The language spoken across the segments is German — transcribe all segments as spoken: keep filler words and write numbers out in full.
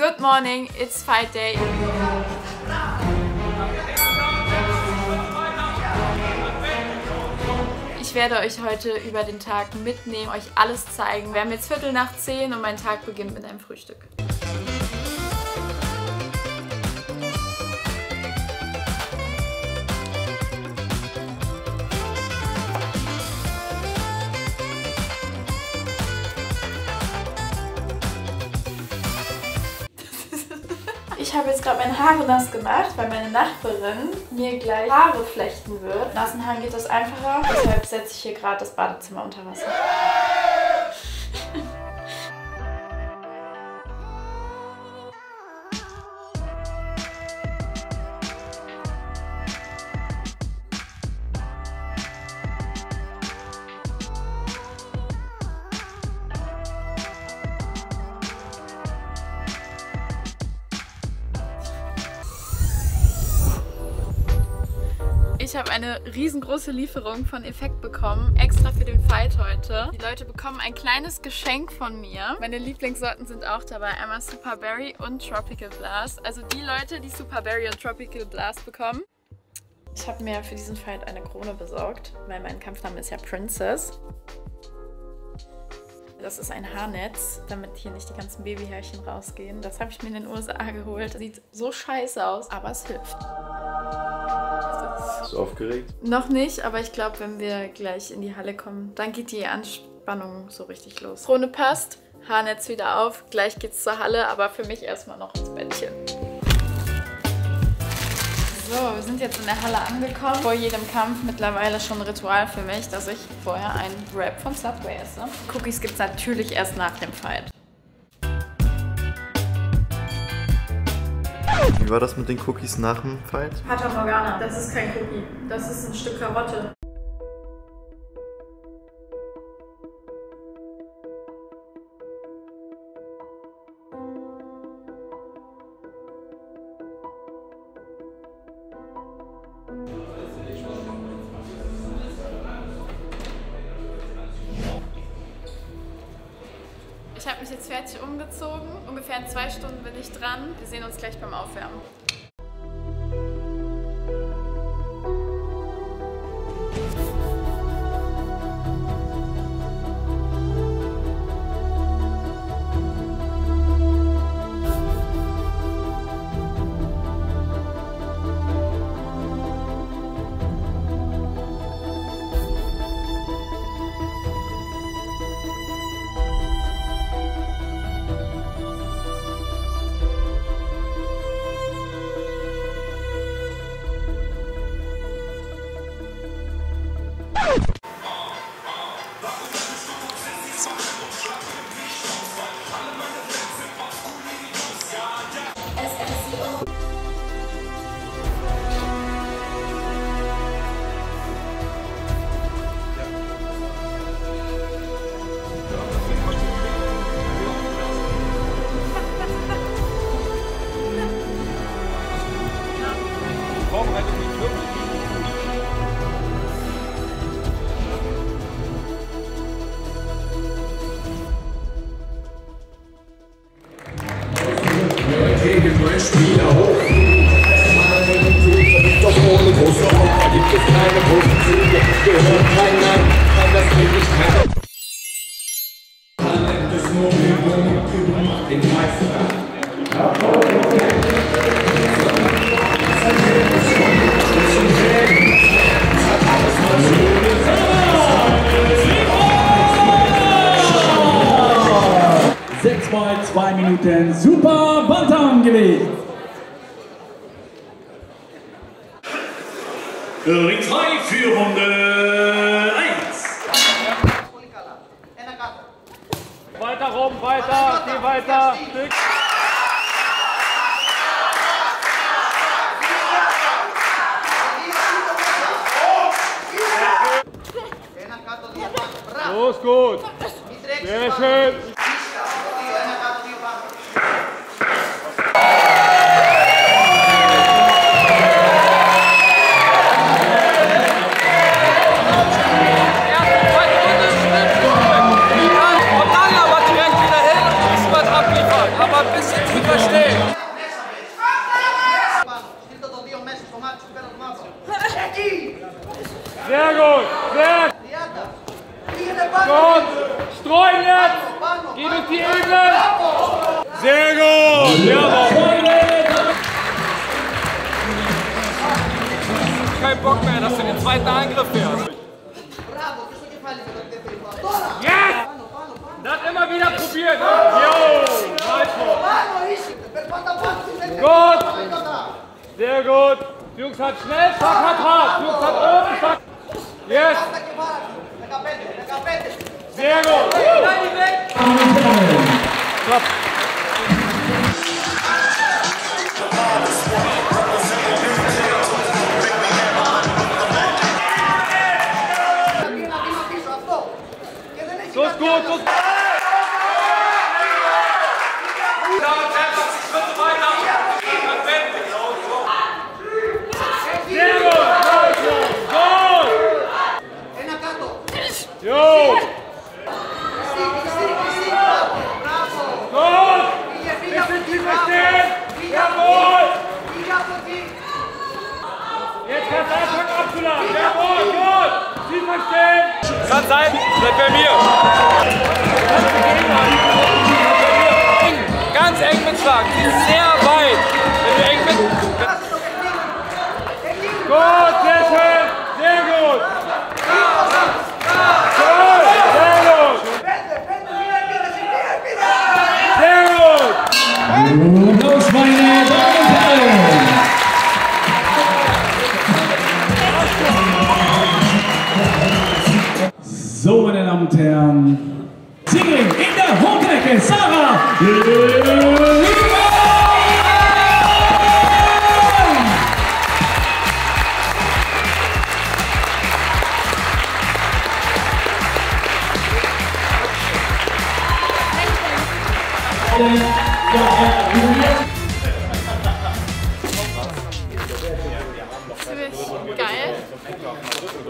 Good morning, it's fight day. Ich werde euch heute über den Tag mitnehmen, euch alles zeigen. Wir haben jetzt Viertel nach zehn und mein Tag beginnt mit einem Frühstück. Ich habe jetzt gerade meine Haare nass gemacht, weil meine Nachbarin mir gleich Haare flechten wird. Mit nassen Haaren geht das einfacher, deshalb setze ich hier gerade das Badezimmer unter Wasser. Ich habe eine riesengroße Lieferung von Effekt bekommen, extra für den Fight heute. Die Leute bekommen ein kleines Geschenk von mir. Meine Lieblingssorten sind auch dabei, einmal Superberry und Tropical Blast. Also die Leute, die Superberry und Tropical Blast bekommen. Ich habe mir für diesen Fight eine Krone besorgt, weil mein Kampfname ist ja Princess. Das ist ein Haarnetz, damit hier nicht die ganzen Babyhärchen rausgehen. Das habe ich mir in den U S A geholt. Das sieht so scheiße aus, aber es hilft. Bist du aufgeregt? Noch nicht, aber ich glaube, wenn wir gleich in die Halle kommen, dann geht die Anspannung so richtig los. Krone passt, Haarnetz wieder auf, gleich geht's zur Halle, aber für mich erstmal noch ins Bettchen. So, wir sind jetzt in der Halle angekommen. Vor jedem Kampf mittlerweile schon ein Ritual für mich, dass ich vorher einen Wrap von Subway esse. Cookies gibt's natürlich erst nach dem Fight. Wie war das mit den Cookies nach dem Fight? Pata Morgana, das ist kein Cookie. Das ist ein Stück Karotte. Ich habe mich jetzt fertig umgezogen. Ungefähr in zwei Stunden bin ich dran. Wir sehen uns gleich beim Aufwärmen. Spieler hoch. Doch ohne große Opfer gibt es keine großen Züge. Gehört kein Mann an das Möglichkeit. Talent ist nur Übung, Übung macht den Meister. Sechsmal zwei Minuten super Bantam gewesen. Ring zwei für Runde eins. Weiter rum, weiter, geh weiter. Los, gut. Sehr schön. Verstehen. Sehr gut! Ja, kein Bock mehr, dass du den zweiten Angriff fährst. Yes! Das immer wieder probiert. Jo! Gut! Sehr gut! Jungs hat schnell, Sack hat hart! Jungs hat oben, Sack! Yes! Sehr gut! Stopp! So ist gut, so ist gut! Kann sein, bleibt bei mir. Ganz eng mit Schlag, sie ist sehr weit. Wenn du eng mit... Gut, sehr schön, sehr gut. Sehr gut. Sehr gut. Los, meine Damen und Herren. So, meine Damen und Herren, Single in der Hochrecke, Sarah Ziemlich geil.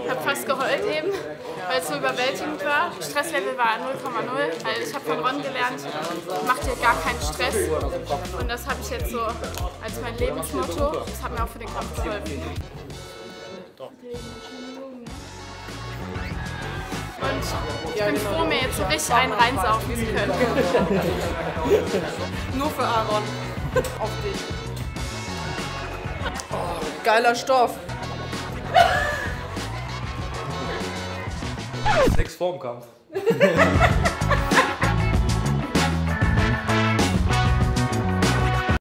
Ich habe fast geheult eben, weil es so überwältigend war. Stresslevel war null Komma null. Also ich habe von Ron gelernt, macht dir gar keinen Stress. Und das habe ich jetzt so als mein Lebensmotto. Das hat mir auch für den Kampf geholfen. Und ich bin froh, mir jetzt so richtig einen reinsaufen zu können. Nur für Aaron. Auf dich. Oh, geiler Stoff. Nix vorm Kampf.